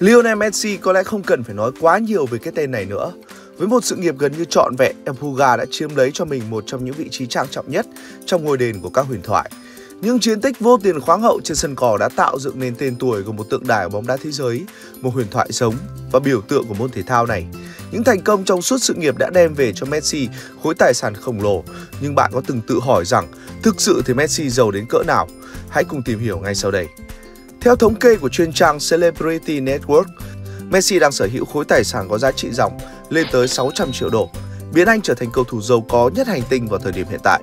Lionel Messi có lẽ không cần phải nói quá nhiều về cái tên này nữa. Với một sự nghiệp gần như trọn vẹn, El Pulga đã chiếm lấy cho mình một trong những vị trí trang trọng nhất trong ngôi đền của các huyền thoại. Những chiến tích vô tiền khoáng hậu trên sân cỏ đã tạo dựng nên tên tuổi của một tượng đài ở bóng đá thế giới, một huyền thoại sống và biểu tượng của môn thể thao này. Những thành công trong suốt sự nghiệp đã đem về cho Messi khối tài sản khổng lồ, nhưng bạn có từng tự hỏi rằng thực sự thì Messi giàu đến cỡ nào? Hãy cùng tìm hiểu ngay sau đây. Theo thống kê của chuyên trang Celebrity Network, Messi đang sở hữu khối tài sản có giá trị ròng lên tới 600 triệu đô, biến anh trở thành cầu thủ giàu có nhất hành tinh vào thời điểm hiện tại.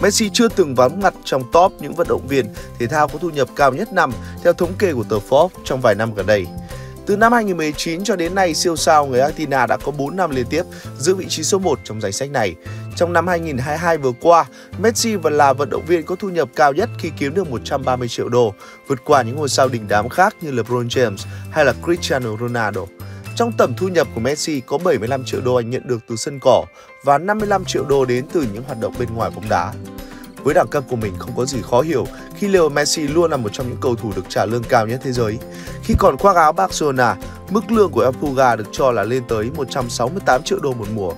Messi chưa từng vắng mặt trong top những vận động viên thể thao có thu nhập cao nhất năm theo thống kê của tờ Forbes trong vài năm gần đây. Từ năm 2019 cho đến nay, siêu sao người Argentina đã có 4 năm liên tiếp giữ vị trí số 1 trong danh sách này. Trong năm 2022 vừa qua, Messi vẫn là vận động viên có thu nhập cao nhất khi kiếm được 130 triệu đô, vượt qua những ngôi sao đỉnh đám khác như LeBron James hay là Cristiano Ronaldo. Trong tổng thu nhập của Messi có 75 triệu đô anh nhận được từ sân cỏ và 55 triệu đô đến từ những hoạt động bên ngoài bóng đá. Với đẳng cấp của mình không có gì khó hiểu khi Lionel Messi luôn là một trong những cầu thủ được trả lương cao nhất thế giới. Khi còn khoác áo Barcelona, mức lương của El Pulga được cho là lên tới 168 triệu đô một mùa.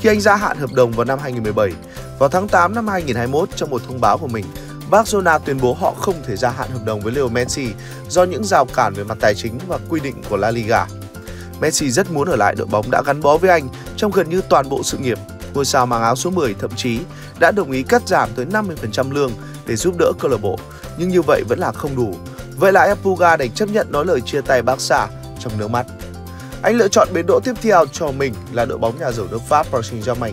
Khi anh gia hạn hợp đồng vào năm 2017, vào tháng 8 năm 2021 trong một thông báo của mình, Barcelona tuyên bố họ không thể gia hạn hợp đồng với Lionel Messi do những rào cản về mặt tài chính và quy định của La Liga. Messi rất muốn ở lại đội bóng đã gắn bó với anh trong gần như toàn bộ sự nghiệp. Ngôi sao mang áo số 10 thậm chí đã đồng ý cắt giảm tới 50% lương để giúp đỡ câu lạc bộ, nhưng như vậy vẫn là không đủ. Vậy là El Pulga đành chấp nhận nói lời chia tay Barca trong nước mắt. Anh lựa chọn bến đỗ tiếp theo cho mình là đội bóng nhà giàu nước Pháp Paris Saint-Germain.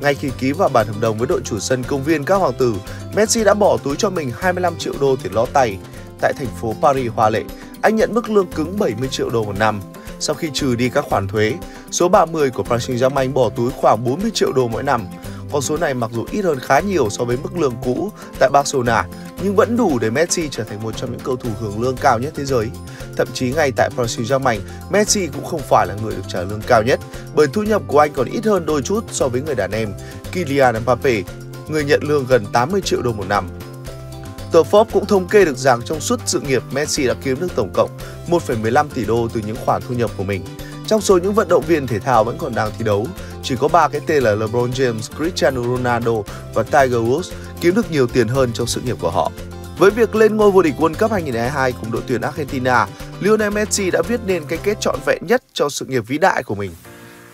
Ngay khi ký vào bản hợp đồng với đội chủ sân công viên các hoàng tử, Messi đã bỏ túi cho mình 25 triệu đô tiền lót tay. Tại thành phố Paris hoa lệ, anh nhận mức lương cứng 70 triệu đô một năm. Sau khi trừ đi các khoản thuế, số 30 của Paris Saint-Germain bỏ túi khoảng 40 triệu đô mỗi năm. Con số này mặc dù ít hơn khá nhiều so với mức lương cũ tại Barcelona, nhưng vẫn đủ để Messi trở thành một trong những cầu thủ hưởng lương cao nhất thế giới. Thậm chí ngay tại Paris Saint-Germain, Messi cũng không phải là người được trả lương cao nhất, bởi thu nhập của anh còn ít hơn đôi chút so với người đàn em Kylian Mbappé, người nhận lương gần 80 triệu đô một năm. Tờ Forbes cũng thống kê được rằng trong suốt sự nghiệp, Messi đã kiếm được tổng cộng 1,15 tỷ đô từ những khoản thu nhập của mình. Trong số những vận động viên thể thao vẫn còn đang thi đấu, chỉ có 3 cái tên là LeBron James, Cristiano Ronaldo và Tiger Woods kiếm được nhiều tiền hơn trong sự nghiệp của họ. Với việc lên ngôi vô địch World Cup 2022 cùng đội tuyển Argentina, Lionel Messi đã viết nên cái kết trọn vẹn nhất cho sự nghiệp vĩ đại của mình.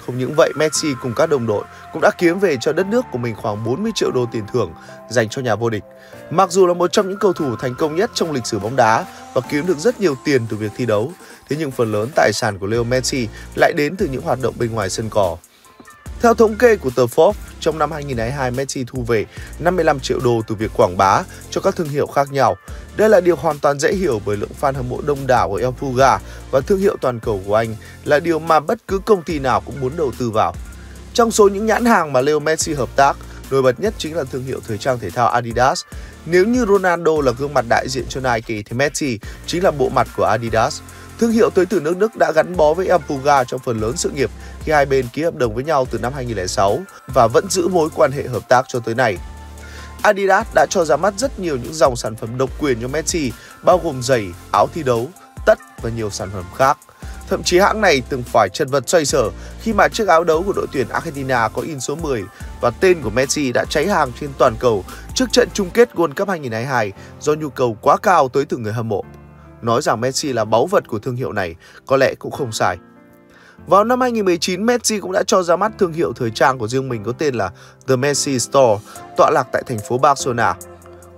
Không những vậy, Messi cùng các đồng đội cũng đã kiếm về cho đất nước của mình khoảng 40 triệu đô tiền thưởng dành cho nhà vô địch. Mặc dù là một trong những cầu thủ thành công nhất trong lịch sử bóng đá và kiếm được rất nhiều tiền từ việc thi đấu, thế nhưng phần lớn tài sản của Lionel Messi lại đến từ những hoạt động bên ngoài sân cỏ. Theo thống kê của tờ Forbes, trong năm 2022, Messi thu về 55 triệu đô từ việc quảng bá cho các thương hiệu khác nhau. Đây là điều hoàn toàn dễ hiểu bởi lượng fan hâm mộ đông đảo của El Pulga và thương hiệu toàn cầu của anh là điều mà bất cứ công ty nào cũng muốn đầu tư vào. Trong số những nhãn hàng mà Leo Messi hợp tác, nổi bật nhất chính là thương hiệu thời trang thể thao Adidas. Nếu như Ronaldo là gương mặt đại diện cho Nike thì Messi chính là bộ mặt của Adidas. Thương hiệu tới từ nước Đức đã gắn bó với El Pulga trong phần lớn sự nghiệp khi hai bên ký hợp đồng với nhau từ năm 2006 và vẫn giữ mối quan hệ hợp tác cho tới nay. Adidas đã cho ra mắt rất nhiều những dòng sản phẩm độc quyền cho Messi, bao gồm giày, áo thi đấu, tất và nhiều sản phẩm khác. Thậm chí hãng này từng phải chật vật xoay sở khi mà chiếc áo đấu của đội tuyển Argentina có in số 10 và tên của Messi đã cháy hàng trên toàn cầu trước trận chung kết World Cup 2022 do nhu cầu quá cao tới từ người hâm mộ. Nói rằng Messi là báu vật của thương hiệu này có lẽ cũng không sai. Vào năm 2019, Messi cũng đã cho ra mắt thương hiệu thời trang của riêng mình có tên là The Messi Store, tọa lạc tại thành phố Barcelona.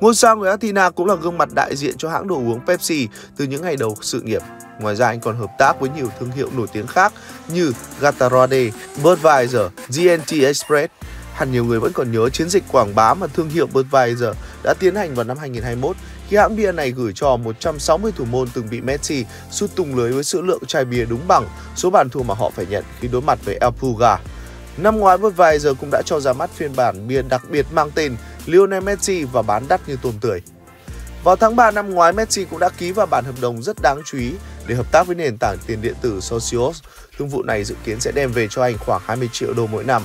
Ngôi sao người Argentina cũng là gương mặt đại diện cho hãng đồ uống Pepsi từ những ngày đầu sự nghiệp. Ngoài ra, anh còn hợp tác với nhiều thương hiệu nổi tiếng khác như Gatorade, Budweiser, GNT Express. Hẳn nhiều người vẫn còn nhớ chiến dịch quảng bá mà thương hiệu Budweiser đã tiến hành vào năm 2021 khi hãng bia này gửi cho 160 thủ môn từng bị Messi sút tung lưới với số lượng chai bia đúng bằng số bàn thua mà họ phải nhận khi đối mặt với El Pulga. Năm ngoái, Budweiser cũng đã cho ra mắt phiên bản bia đặc biệt mang tên Lionel Messi và bán đắt như tôm tươi. Vào tháng 3 năm ngoái, Messi cũng đã ký vào bản hợp đồng rất đáng chú ý để hợp tác với nền tảng tiền điện tử Socios. Thương vụ này dự kiến sẽ đem về cho anh khoảng 20 triệu đô mỗi năm.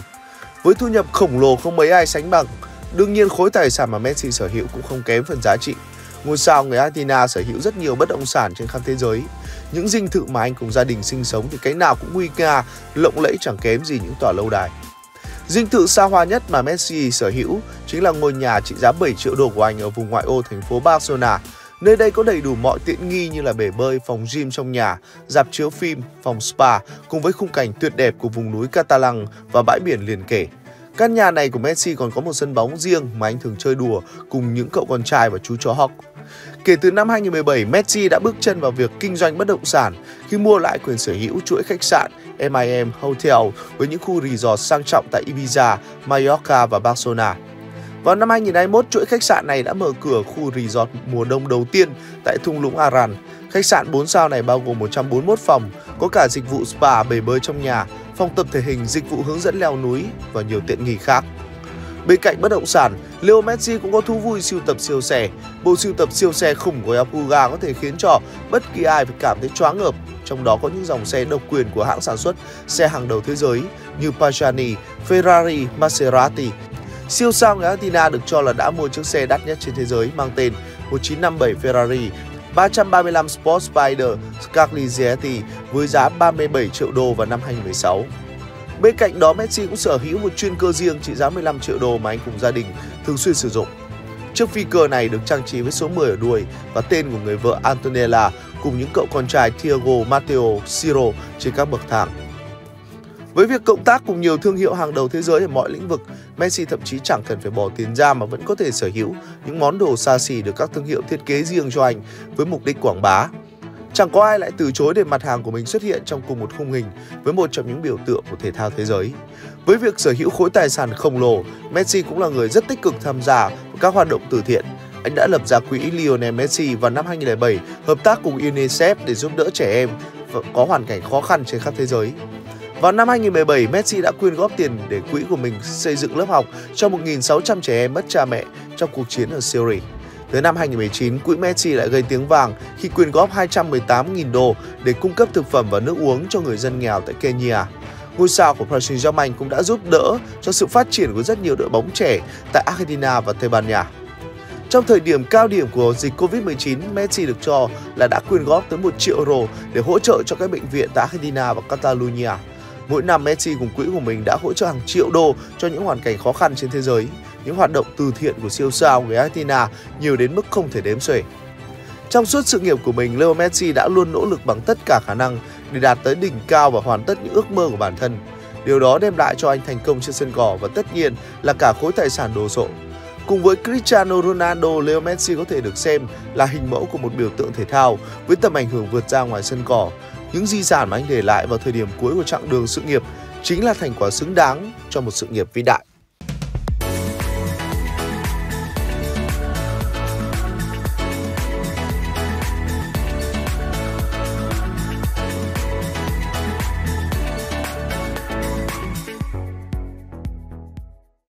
Với thu nhập khổng lồ không mấy ai sánh bằng, đương nhiên khối tài sản mà Messi sở hữu cũng không kém phần giá trị. Ngôi sao người Argentina sở hữu rất nhiều bất động sản trên khắp thế giới. Những dinh thự mà anh cùng gia đình sinh sống thì cái nào cũng nguy nga, lộng lẫy chẳng kém gì những tòa lâu đài. Dinh thự xa hoa nhất mà Messi sở hữu chính là ngôi nhà trị giá 7 triệu đô của anh ở vùng ngoại ô thành phố Barcelona. Nơi đây có đầy đủ mọi tiện nghi như là bể bơi, phòng gym trong nhà, rạp chiếu phim, phòng spa cùng với khung cảnh tuyệt đẹp của vùng núi Catalan và bãi biển liền kề. Căn nhà này của Messi còn có một sân bóng riêng mà anh thường chơi đùa cùng những cậu con trai và chú chó Hawk. Kể từ năm 2017, Messi đã bước chân vào việc kinh doanh bất động sản khi mua lại quyền sở hữu chuỗi khách sạn MIM Hotel với những khu resort sang trọng tại Ibiza, Mallorca và Barcelona. Vào năm 2021, chuỗi khách sạn này đã mở cửa khu resort mùa đông đầu tiên tại thung lũng Aran. Khách sạn 4 sao này bao gồm 141 phòng, có cả dịch vụ spa, bể bơi trong nhà, phòng tập thể hình, dịch vụ hướng dẫn leo núi và nhiều tiện nghi khác. Bên cạnh bất động sản, Leo Messi cũng có thú vui sưu tập siêu xe. Bộ sưu tập siêu xe khủng của El Pulga có thể khiến cho bất kỳ ai phải cảm thấy choáng ngợp. Trong đó có những dòng xe độc quyền của hãng sản xuất xe hàng đầu thế giới như Pagani, Ferrari, Maserati. Siêu sao người Argentina được cho là đã mua chiếc xe đắt nhất trên thế giới mang tên 1957 Ferrari 335 Sport Spider Scagliati với giá 37 triệu đô vào năm 2016. Bên cạnh đó, Messi cũng sở hữu một chuyên cơ riêng trị giá 15 triệu đô mà anh cùng gia đình thường xuyên sử dụng. Chiếc phi cơ này được trang trí với số 10 ở đuôi và tên của người vợ Antonella cùng những cậu con trai Thiago, Mateo, Siro trên các bậc thang. Với việc cộng tác cùng nhiều thương hiệu hàng đầu thế giới ở mọi lĩnh vực, Messi thậm chí chẳng cần phải bỏ tiền ra mà vẫn có thể sở hữu những món đồ xa xỉ được các thương hiệu thiết kế riêng cho anh với mục đích quảng bá. Chẳng có ai lại từ chối để mặt hàng của mình xuất hiện trong cùng một khung hình với một trong những biểu tượng của thể thao thế giới. Với việc sở hữu khối tài sản khổng lồ, Messi cũng là người rất tích cực tham gia vào các hoạt động từ thiện. Anh đã lập ra quỹ Lionel Messi vào năm 2007, hợp tác cùng UNICEF để giúp đỡ trẻ em có hoàn cảnh khó khăn trên khắp thế giới. Vào năm 2017, Messi đã quyên góp tiền để quỹ của mình xây dựng lớp học cho 1.600 trẻ em mất cha mẹ trong cuộc chiến ở Syria. Tới năm 2019, quỹ Messi lại gây tiếng vàng khi quyên góp 218.000 đô để cung cấp thực phẩm và nước uống cho người dân nghèo tại Kenya. Ngôi sao của Paris Saint-Germain cũng đã giúp đỡ cho sự phát triển của rất nhiều đội bóng trẻ tại Argentina và Tây Ban Nha. Trong thời điểm cao điểm của dịch Covid-19, Messi được cho là đã quyên góp tới 1 triệu euro để hỗ trợ cho các bệnh viện tại Argentina và Catalonia. Mỗi năm, Messi cùng quỹ của mình đã hỗ trợ hàng triệu đô cho những hoàn cảnh khó khăn trên thế giới. Những hoạt động từ thiện của siêu sao người Argentina nhiều đến mức không thể đếm xuể. Trong suốt sự nghiệp của mình, Leo Messi đã luôn nỗ lực bằng tất cả khả năng để đạt tới đỉnh cao và hoàn tất những ước mơ của bản thân. Điều đó đem lại cho anh thành công trên sân cỏ và tất nhiên là cả khối tài sản đồ sộ. Cùng với Cristiano Ronaldo, Leo Messi có thể được xem là hình mẫu của một biểu tượng thể thao với tầm ảnh hưởng vượt ra ngoài sân cỏ. Những di sản mà anh để lại vào thời điểm cuối của chặng đường sự nghiệp chính là thành quả xứng đáng cho một sự nghiệp vĩ đại.